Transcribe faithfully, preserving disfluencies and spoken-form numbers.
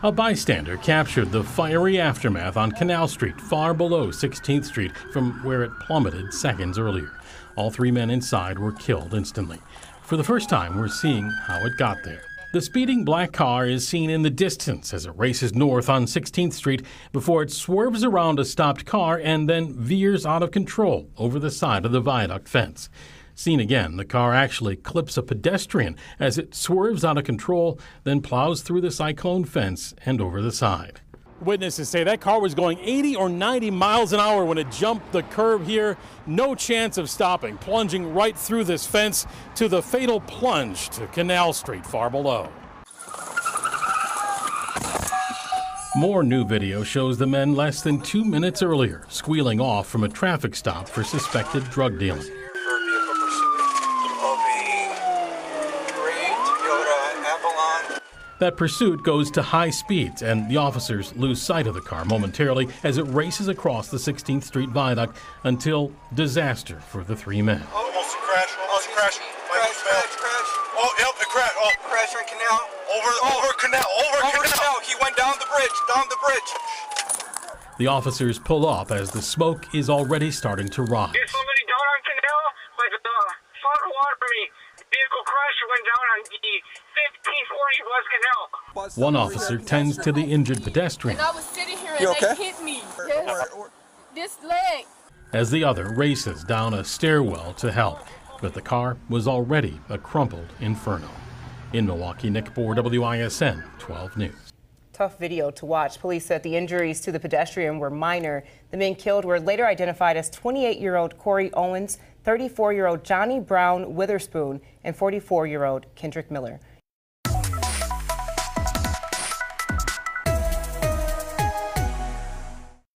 A bystander captured the fiery aftermath on Canal Street, far below sixteenth Street, from where it plummeted seconds earlier. All three men inside were killed instantly. For the first time, we're seeing how it got there. The speeding black car is seen in the distance as it races north on sixteenth Street before it swerves around a stopped car and then veers out of control over the side of the viaduct fence. Seen again, the car actually clips a pedestrian as it swerves out of control, then plows through the cyclone fence and over the side. Witnesses say that car was going eighty or ninety miles an hour when it jumped the curb here. No chance of stopping, plunging right through this fence to the fatal plunge to Canal Street far below. More new video shows the men less than two minutes earlier squealing off from a traffic stop for suspected drug dealing. That pursuit goes to high speeds, and the officers lose sight of the car momentarily as it races across the sixteenth Street viaduct until disaster for the three men. Almost a crash, almost a crash. Crash, crash, crash. Oh, yep, a crash. Oh, crash on Canal. Over, over Canal, over Canal. Over Canal, he went down the bridge, down the bridge. The officers pull up as the smoke is already starting to rise. There's somebody down on Canal, like the fuck water me. Vehicle crash went down on the fifteen forty West Canal. One officer tends to the injured pedestrian. And I was sitting here and okay? They hit me. This, this leg. As the other races down a stairwell to help, but the car was already a crumpled inferno. In Milwaukee, Nick Bore, W I S N twelve News. Tough video to watch. Police said the injuries to the pedestrian were minor. The men killed were later identified as twenty-eight-year-old Corey Owens, thirty-four-year-old Johnny Brown Witherspoon, and forty-four-year-old Kendrick Miller.